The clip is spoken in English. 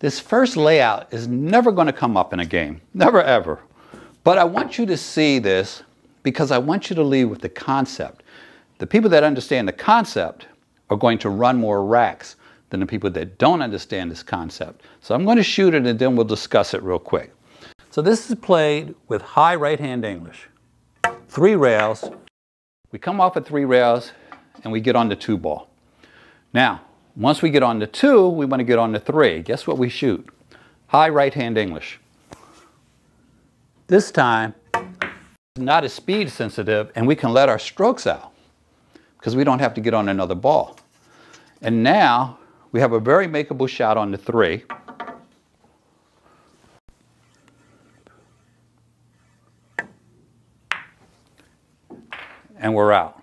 This first layout is never going to come up in a game, never ever. But I want you to see this because I want you to leave with the concept. The people that understand the concept are going to run more racks than the people that don't understand this concept. So I'm going to shoot it and then we'll discuss it real quick. So this is played with high right-hand English. 3 rails. We come off at 3 rails and we get on the 2 ball. Now, once we get on the 2, we want to get on the 3. Guess what we shoot? High right-hand English. This time, not as speed sensitive, and we can let our strokes out because we don't have to get on another ball. And now, we have a very makeable shot on the 3. And we're out.